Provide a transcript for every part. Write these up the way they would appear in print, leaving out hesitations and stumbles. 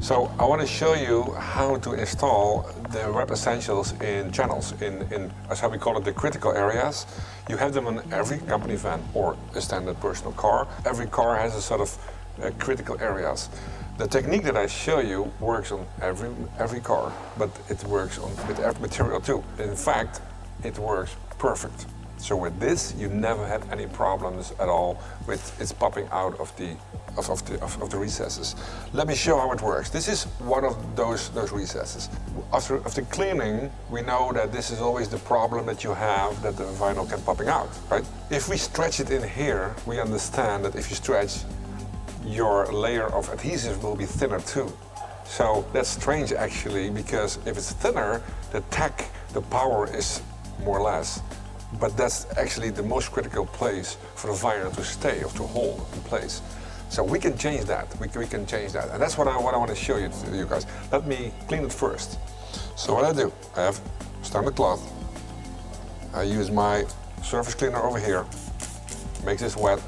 So I want to show you how to install the Web Essentials in channels, in as how we call it, the critical areas. You have them on every company van or a standard personal car. Every car has a sort of critical areas. The technique that I show you works on every car, but it works on with every material too. In fact, it works perfect. So with this, you never had any problems at all with its popping out of the recesses. Let me show how it works. This is one of those recesses. After cleaning, we know that this is always the problem that you have, that the vinyl kept popping out, right? If we stretch it in here, we understand that if you stretch, your layer of adhesive will be thinner too. So that's strange actually, because if it's thinner, the power is more or less. But that's actually the most critical place for the vinyl to stay or to hold in place. So we can change that. We can change that, and that's what I want to show you guys. Let me clean it first. So what I do, I have standard cloth. I use my surface cleaner over here, make this wet,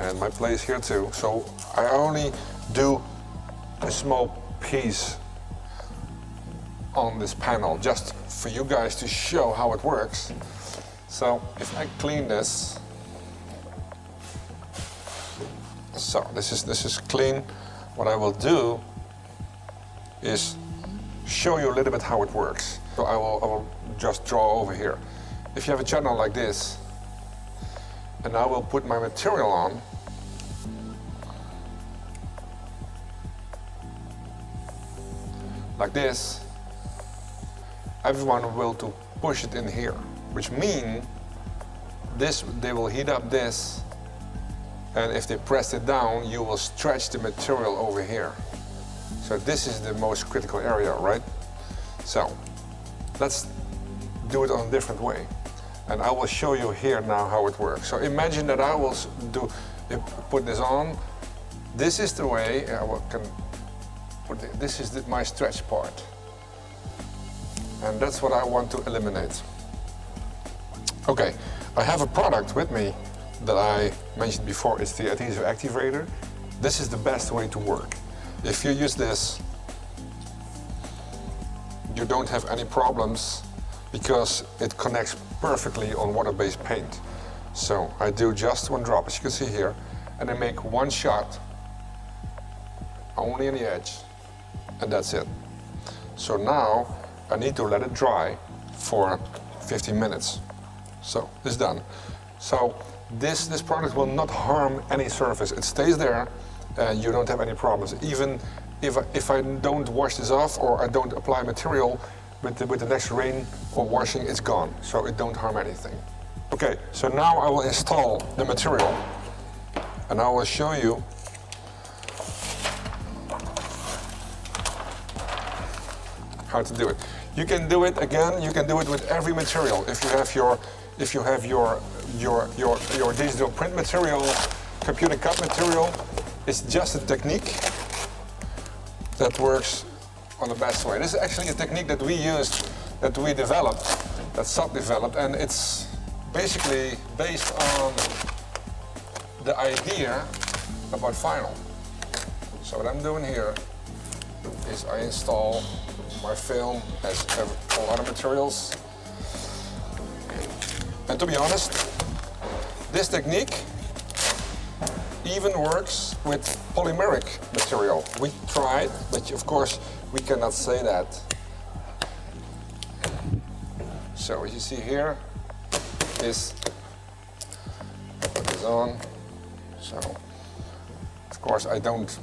and my place here too. So I only do a small piece on this panel just for you guys to show how it works. So if I clean this, so this is clean. What I will do is show you a little bit how it works. So I will just draw over here. If you have a channel like this, and I will put my material on, like this, everyone will to push it in here. Which mean this, they will heat up this, and if they press it down, you will stretch the material over here. So this is the most critical area, right? So let's do it on a different way. And I will show you here now how it works. So imagine that I will put this on. This is the way my stretch part. And that's what I want to eliminate. Okay, I have a product with me that I mentioned before. It's the adhesive activator. This is the best way to work. If you use this, you don't have any problems because it connects perfectly on water-based paint. So I do just one drop, as you can see here, and I make one shot only on the edge, and that's it. So now I need to let it dry for 15 minutes. So it's done. So this product will not harm any surface. It stays there and you don't have any problems. Even if I don't wash this off or I don't apply material, with the next rain or washing, it's gone. So it don't harm anything. Okay, so now I will install the material and I will show you. How to do it. You can do it again. You can do it with every material. If you have your digital print material, computer cut material, it's just a technique that works on the best way. This is actually a technique that we used, that we developed, that Sott developed, and it's basically based on the idea about vinyl. So what I'm doing here is I install my film has a lot of materials. And to be honest, this technique even works with polymeric material. We tried, but of course we cannot say that. So as you see here, I put this on. So of course I don't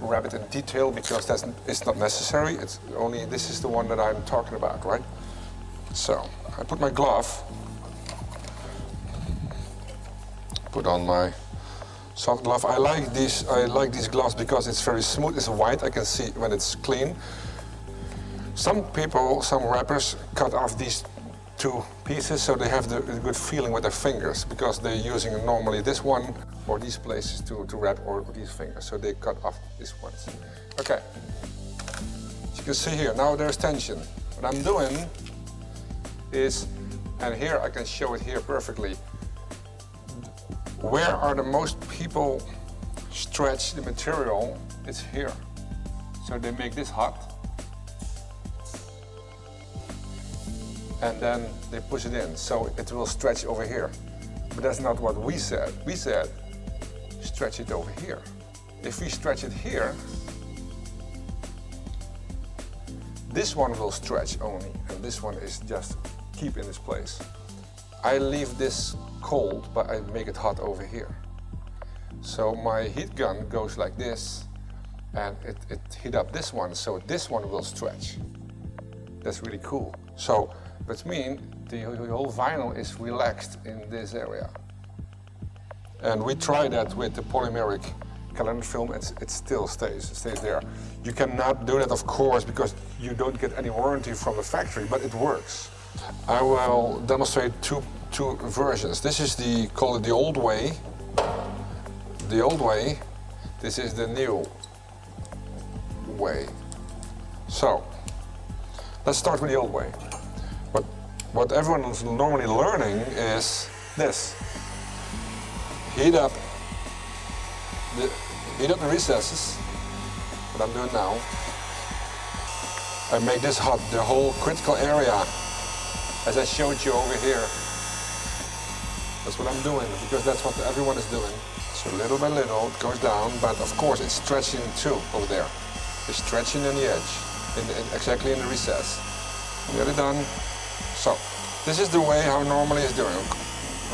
wrap it in detail because it's not necessary. It's only, this is the one that I'm talking about, right? So I put my glove, put on my soft glove. I like these gloves because it's very smooth, it's white, I can see when it's clean. Some rappers cut off these two pieces, so they have the good feeling with their fingers, because they're using normally this one or these places to wrap, or these fingers, so they cut off these ones. Okay, as you can see here, now there's tension. What I'm doing is, and here I can show it here perfectly, where are the most people stretch the material, it's here. So they make this hot, and then they push it in, so it will stretch over here. But that's not what we said. We said, stretch it over here. If we stretch it here, this one will stretch only, and this one is just keep in its place. I leave this cold, but I make it hot over here. So my heat gun goes like this, and it heat up this one, so this one will stretch. That's really cool. So, which means the whole vinyl is relaxed in this area. And we try that with the polymeric calendar film, and it still stays there. You cannot do that, of course, because you don't get any warranty from the factory, but it works. I will demonstrate two versions. This is call it the old way. The old way. This is the new way. So, let's start with the old way. What everyone is normally learning is this. Heat up the recesses, what I'm doing now. I make this hot, the whole critical area, as I showed you over here. That's what I'm doing, because that's what everyone is doing. So little by little it goes down, but of course it's stretching too over there. It's stretching on the edge, exactly in the recess. Nearly done. So this is the way how normally it's doing,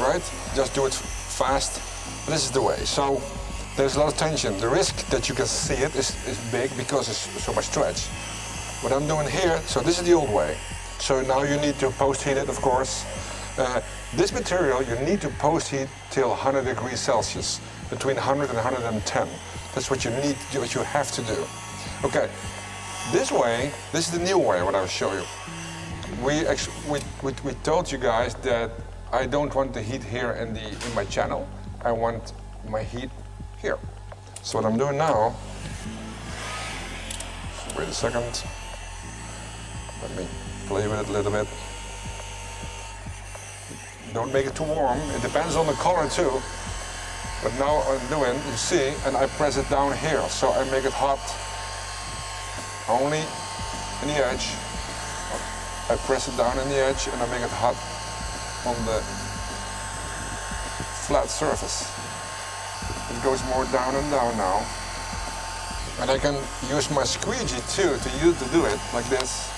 right? Just do it fast. This is the way. So there's a lot of tension. The risk that you can see it is big because it's so much stretch. What I'm doing here, so this is the old way. So now you need to post-heat it, of course. This material you need to post-heat till 100 degrees Celsius, between 100 and 110. That's what you need to do, what you have to do. Okay, this way, this is the new way, what I'll show you. We told you guys that I don't want the heat here in my channel. I want my heat here. So what I'm doing now, wait a second, let me play with it a little bit. Don't make it too warm. It depends on the color too. But now I'm doing, you see, and I press it down here. So I make it hot only in the edge. I press it down in the edge and I make it hot on the flat surface. It goes more down and down now. And I can use my squeegee too to do it like this.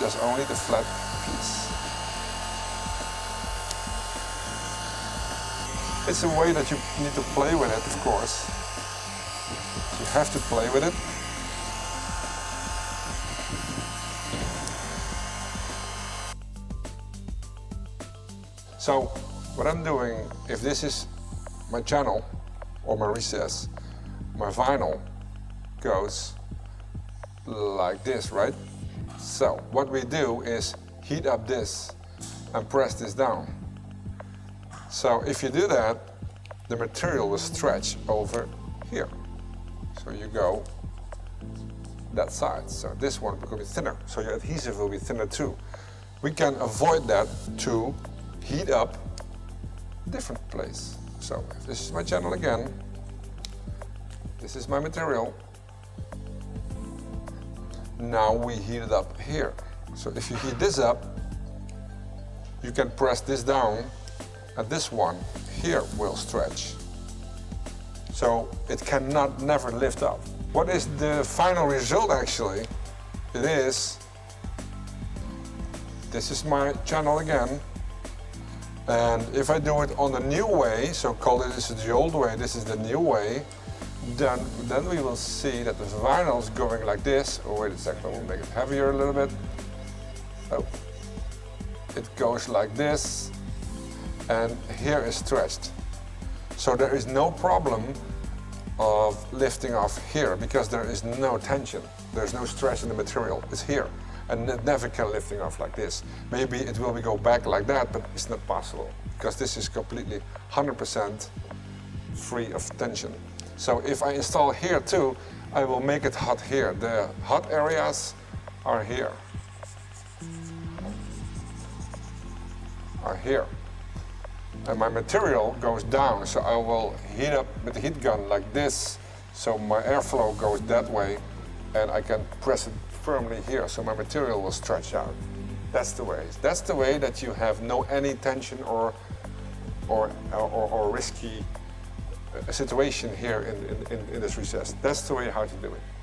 Just only the flat piece. It's a way that you need to play with it, of course. You have to play with it. So what I'm doing, if this is my channel or my recess, my vinyl goes like this, right? So what we do is heat up this and press this down. So if you do that, the material will stretch over here. So you go that side. So this one will be thinner. So your adhesive will be thinner too. We can avoid that to heat up a different place. So if this is my channel again, this is my material. Now we heat it up here. So if you heat this up, you can press this down, and this one here will stretch. So it cannot never lift up. What is the final result actually? It is, this is my channel again. And if I do it on the new way, so call it, this is the old way, this is the new way, then we will see that the vinyl is going like this. Oh, wait a second, we'll make it heavier a little bit. Oh, it goes like this, and here is stretched. So there is no problem of lifting off here because there is no tension. There's no stress in the material, it's here. and it never can lifting off like this. Maybe it will go back like that, but it's not possible because this is completely 100% free of tension. So if I install here too, I will make it hot here. The hot areas are here. And my material goes down, so I will heat up with the heat gun like this, so my airflow goes that way, and I can press it firmly here, so my material will stretch out. That's the way. That's the way that you have no any tension or risky situation here in this recess. That's the way how to do it.